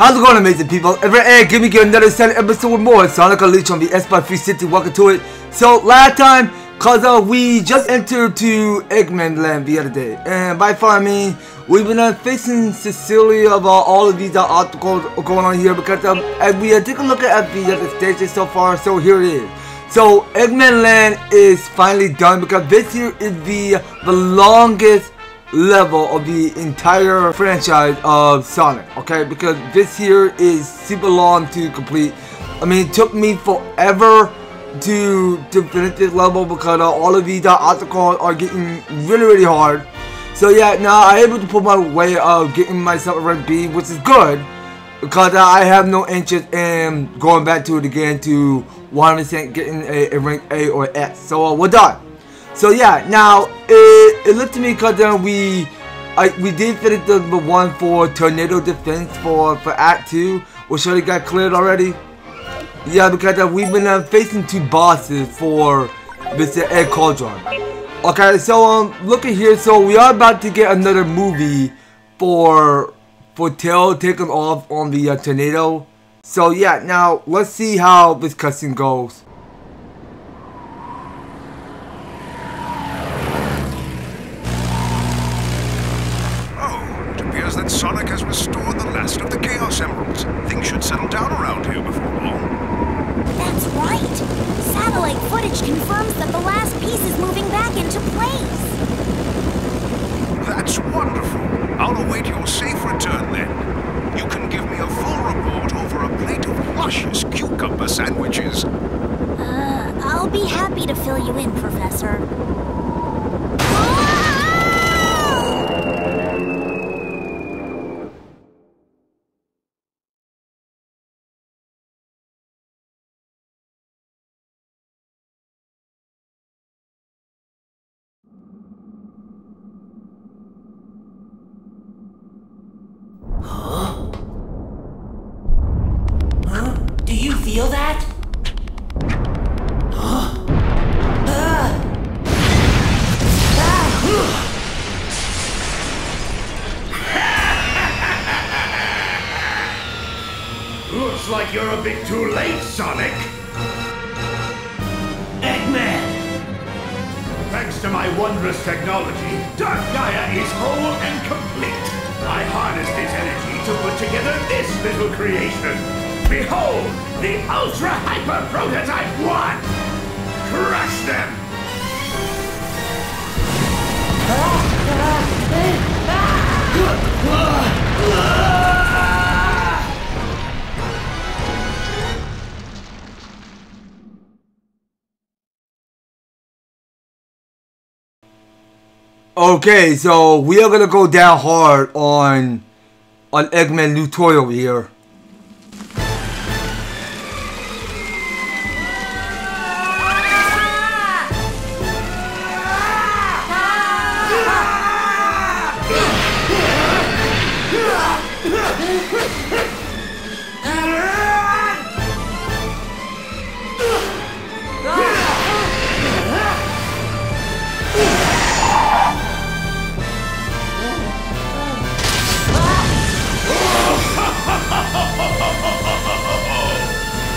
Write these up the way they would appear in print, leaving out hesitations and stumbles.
How's it going, amazing people? And give me another exciting episode with more Sonic Unleashed on the Xbox 360. Welcome to it. So last time, we just entered to Eggman Land the other day, and by far I mean we've been fixing Cecilia about all of these obstacles going on here because as we take a look at the stages so far. So here it is. So Eggman Land is finally done because this here is the longest level of the entire franchise of Sonic, okay, because this here is super long to complete. I mean, it took me forever to finish this level because all of these obstacles are getting really hard. So yeah, now I'm able to put my way of getting myself a rank B, which is good because I have no interest in going back to it again to 100% getting a rank A or S. So we're done. So yeah, now it looked to me because then we did finish the one for tornado defense for Act 2, which already got cleared already. Yeah, because we've been facing two bosses for Mr. Egg Cauldron. Okay, so look at here. So we are about to get another movie for Tail taking off on the tornado. So yeah, now let's see how this cutscene goes. That Sonic has restored the last of the Chaos Emeralds. Things should settle down around here before long. That's right! Satellite footage confirms that the last piece is moving back into place. That's wonderful. I'll await your safe return then. You can give me a full report over a plate of luscious cucumber sandwiches. I'll be happy to fill you in, Professor. Feel that? Huh? Looks like you're a bit too late, Sonic. Eggman! Thanks to my wondrous technology, Dark Gaia is whole and complete. I harnessed its energy to put together this little creation. Behold, the Ultra Hyper Prototype 1! Crush them! Okay, so we are gonna go down hard on Eggman new toy over here.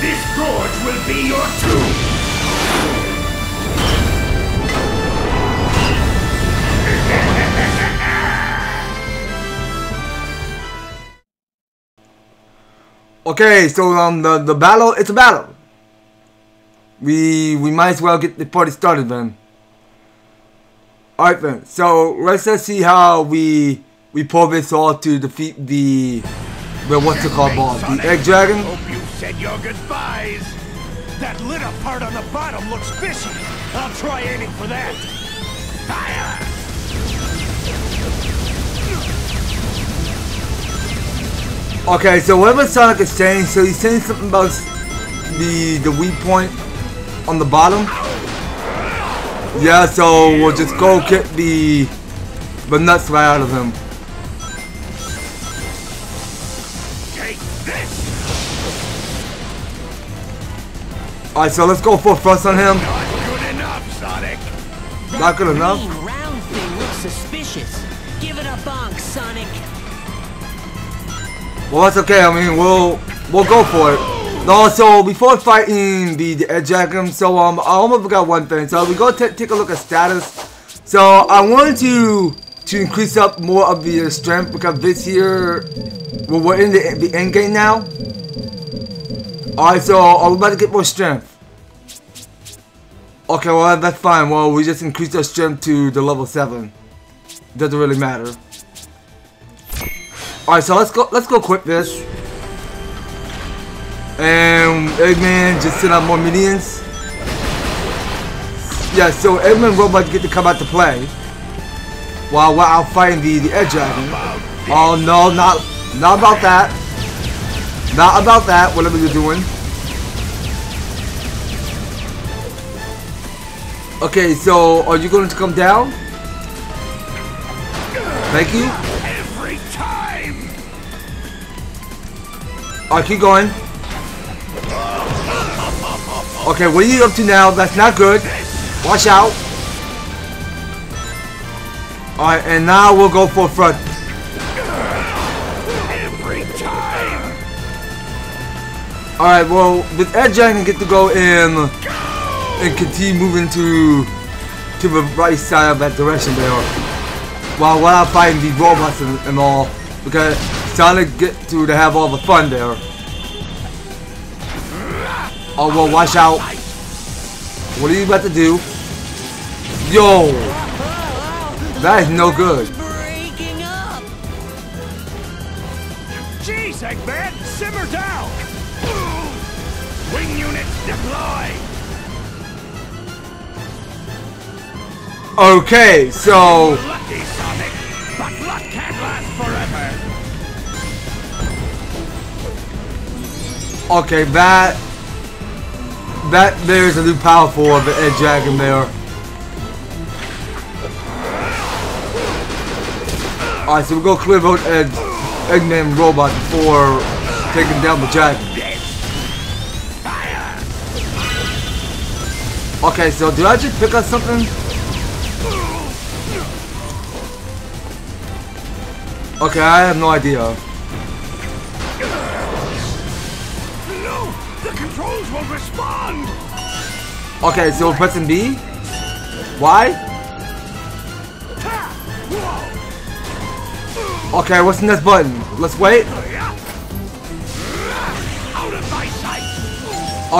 This gorge will be your tomb! Okay, so the battle, it's a battle. We might as well get the party started then. Alright then, so let's see how we pull this off to defeat the Egg Dragon? Hope you said your goodbyes. That litter part on the bottom looks fishy. I'll try aiming for that. Fire! Okay, so whatever Sonic is saying, so he's saying something about the weak point on the bottom. Yeah, so we'll just go get the nuts right out of him. Alright, so let's go for first on him. Not good enough, Sonic. Not good enough? That round thing looks suspicious. Give it a bonk, Sonic. Well, that's okay. I mean, we'll go for it. No, so before fighting the Edgehack'em, so I almost forgot one thing. So we go take a look at status. So I wanted to increase up more of the strength because this here, well, we're in the end game now. Alright, so I'm about to get more strength. Okay, well, that's fine. Well, we just increased our strength to the level 7. Doesn't really matter. Alright, so let's go equip this. And Eggman just sent out more minions. Yeah, so Eggman robots get to come out to play. While we're out fighting the Edgehack'em. Oh no, not about that. Not about that, whatever you're doing. Okay, so are you going to come down? Thank you. Every time. Alright, keep going. Okay, what are you up to now? That's not good. Watch out. Alright, and now we'll go for front. Every time. Alright, well, with Edgehack'em get to go in and continue moving to the right side of that direction there. While we're out fighting the robots and all, because Sonic get to have all the fun there. Oh well, watch out. What are you about to do? Yo! That is no good. Jeez, Eggman, simmer down! Wing units deploy! Okay, so lucky Sonic, but luck can't last forever. Okay, that there's a new power for the Edgehack'em there. Alright, so we go clear out Eggman robot before taking down the Jack. Okay, so did I just pick up something? Okay, I have no idea. No, the controls won't respond. Okay, so pressing B? Why? Okay, what's the next button? Let's wait. Out of my sight.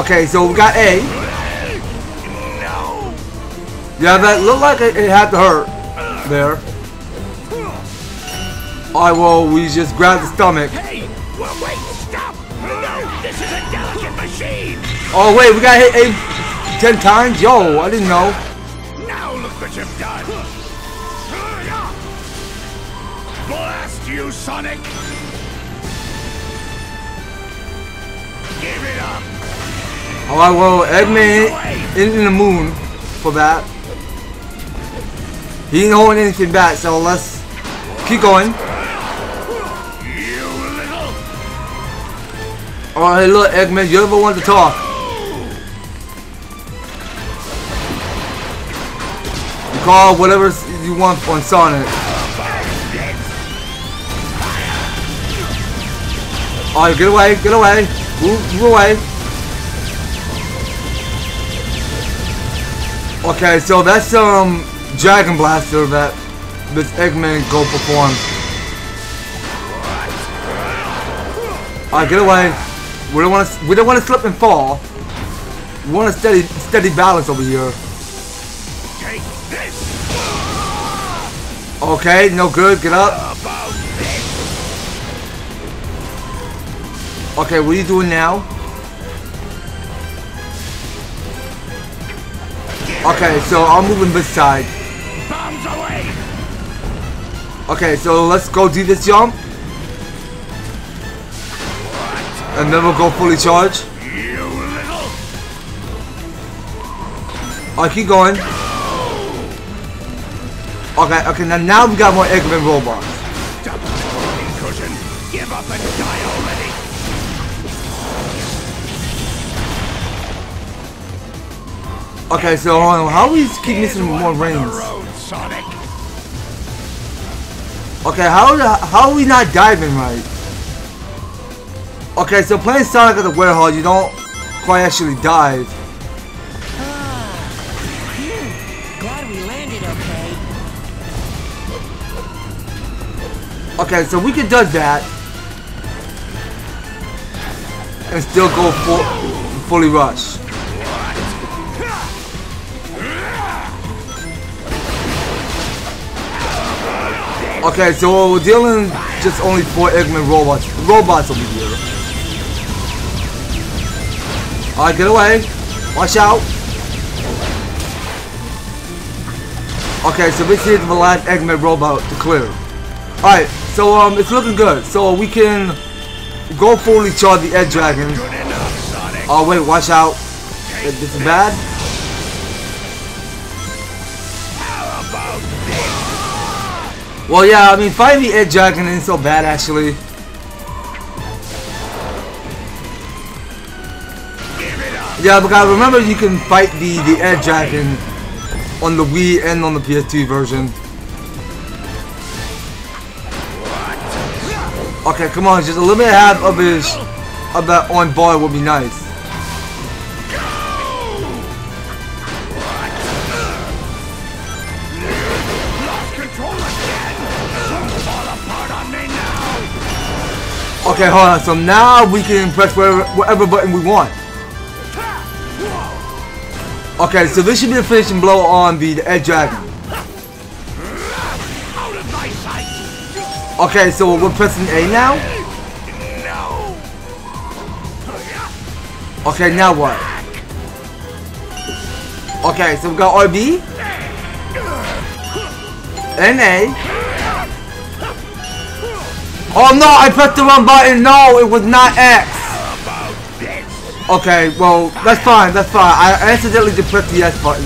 Okay, so we got A. No. Yeah, that looked like it had to hurt there. Alright, well, we just grabbed the stomach. Hey, well, wait, stop! No, this is a delicate machine! Oh, wait, we got hit 10 times? Yo, I didn't know. Now look what you've done! Blast you, Sonic! Give it up! Alright, well, Eggman isn't in the moon for that. He ain't holding anything back, so let's keep going. Alright, hey, look, Eggman, you ever want to talk? You call whatever you want on Sonic. Alright, get away, get away. Move away. Okay, so that's Dragon Blaster that this Eggman go perform. Alright, get away. We don't want to slip and fall. We want a steady balance over here. Take this. Okay, no good. Get up. Okay, what are you doing now? Okay, so I'm moving this side. Bombs away. Okay, so let's go do this jump. And then we'll go fully charged. Alright, keep going. Okay, okay, now we got more Eggman robots. Give up and die already. Okay, so how do we keep missing more rings? Okay, how are we not diving right? Okay, so playing Sonic at the Warthog, you don't quite actually dive. Glad we landed okay. Okay, so we can do that and still go fully rush. Okay, so we're dealing just only 4 Eggman robots. Robots over here. Alright, get away. Watch out. Okay, so this is the last Eggman robot to clear. Alright, so it's looking good. So we can go fully charge the Egg Dragon. Oh wait, watch out. This is bad. Well, yeah, I mean, fighting the Egg Dragon isn't so bad, actually. Yeah, because remember you can fight the Egg Dragon on the Wii and on the PS2 version. Okay, come on, just a little bit of that on bar would be nice. Okay, hold on, so now we can press whatever button we want. Okay, so this should be the finishing blow on the Egg Dragon. Okay, so we're pressing A now? Okay, now what? Okay, so we got RB and A. Oh no, I pressed the wrong button. No, it was not X. Okay, well, that's fine, that's fine. I accidentally just pressed the X button.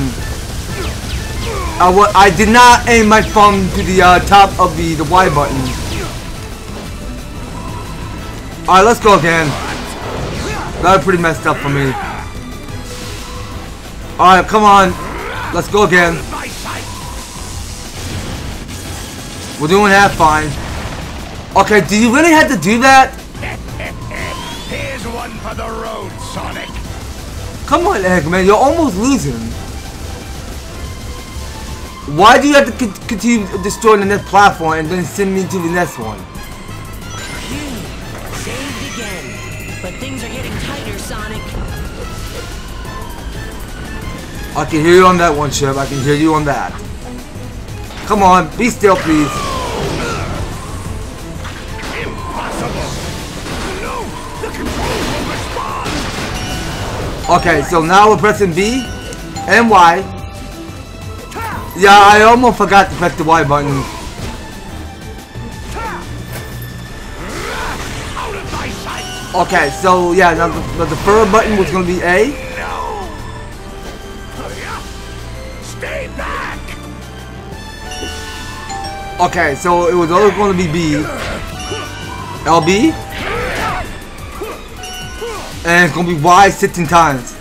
I did not aim my thumb to the top of the Y button. Alright, let's go again. That was pretty messed up for me. Alright, come on. Let's go again. We're doing that fine. Okay, do you really have to do that? Here's one for the road, Sonic. Come on, Eggman, you're almost losing. Why do you have to continue destroying the next platform and then send me to the next one? You saved again, but things are getting tighter, Sonic. I can hear you on that one, Chip. I can hear you on that. Come on, be still, please. Okay, so now we're pressing B and Y. Yeah, I almost forgot to press the Y button. Okay, so yeah, now the third button was gonna be A. Stay back. Okay, so it was always gonna be B. LB. And it's gonna be Y 16 times.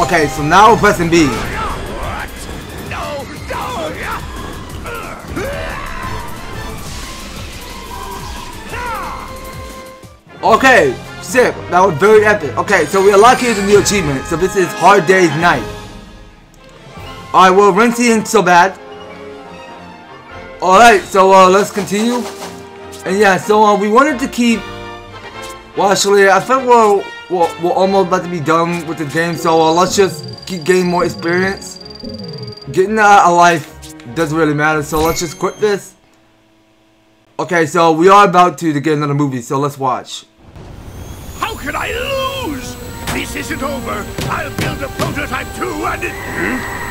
Okay, so now we're pressing B. Okay, sick. That was very epic. Okay, so we unlocked here's a new achievement. So this is Hard Day's Night. Alright, well, Renzi isn't so bad. Alright, so let's continue. And yeah, so we wanted to keep. Well, actually, I think we're almost about to be done with the game, so let's just keep getting more experience. Getting a life doesn't really matter, so let's just quit this. Okay, so we are about to get another movie, so let's watch. How could I lose? This isn't over. I'll build a prototype too, and it. Hmm?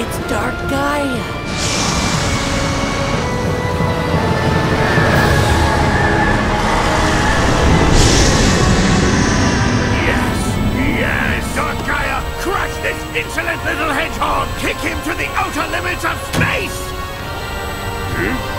It's Dark Gaia. Yes, yes, Dark Gaia! Crush this insolent little hedgehog! Kick him to the outer limits of space! Hmm?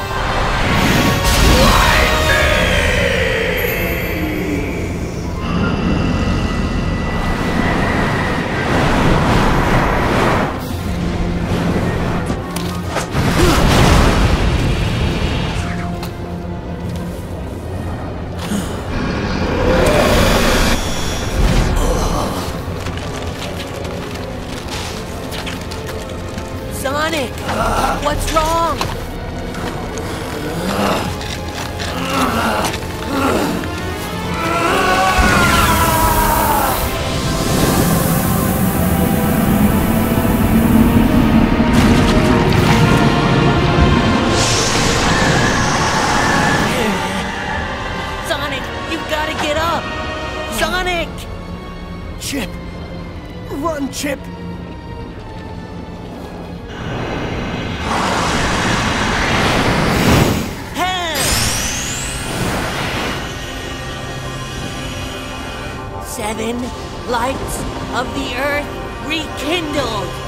on, Chip! Hey! 7 lights of the Earth rekindled!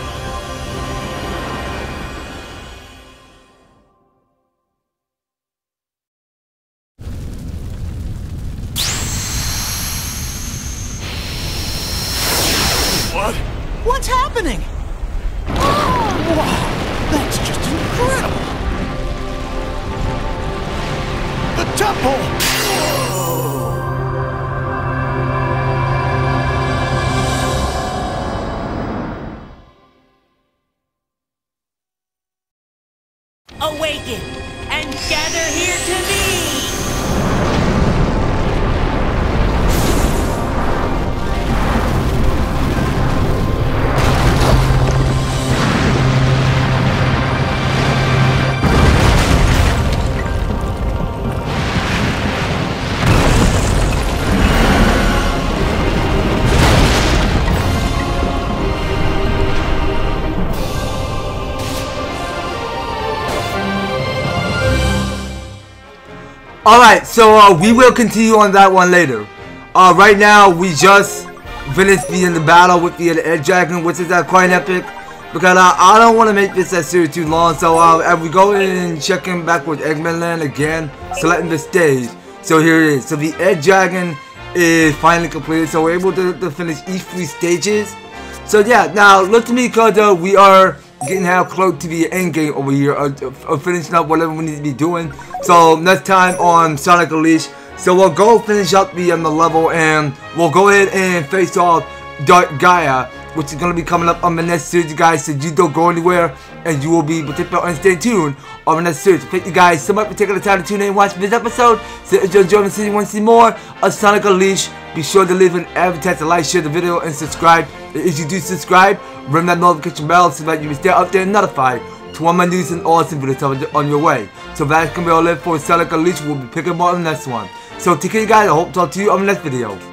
What's happening? Oh, wow, that's just incredible! The temple! Whoa. Awaken and gather here to me! Alright, so we will continue on that one later. Right now, we just finished being the battle with the Ed Dragon, which is quite epic. Because I don't want to make this series too long, so as we go in and check in back with Eggman Land again, selecting the stage. So here it is. So the Ed Dragon is finally completed, so we're able to finish each 3 stages. So yeah, now look to me, because we are getting how close to the end game over here, or finishing up whatever we need to be doing. So next time on Sonic Unleashed, so we'll go finish up the level, and we'll go ahead and face off Dark Gaia, which is going to be coming up on the next series, guys. So you don't go anywhere, and you will be particular and stay tuned on the next series. Thank you guys so much for taking the time to tune in and watch this episode. So if you're enjoying the series and want to see more of Sonic Unleashed, be sure to leave an advertise, to like, share the video, and subscribe. If you do subscribe, ring that notification bell so that you can stay up there and notified to all my news and awesome videos on your way. So that's going to be all it for Sonic Unleashed. We'll be picking more on the next one. So take care, you guys. I hope to talk to you on the next video.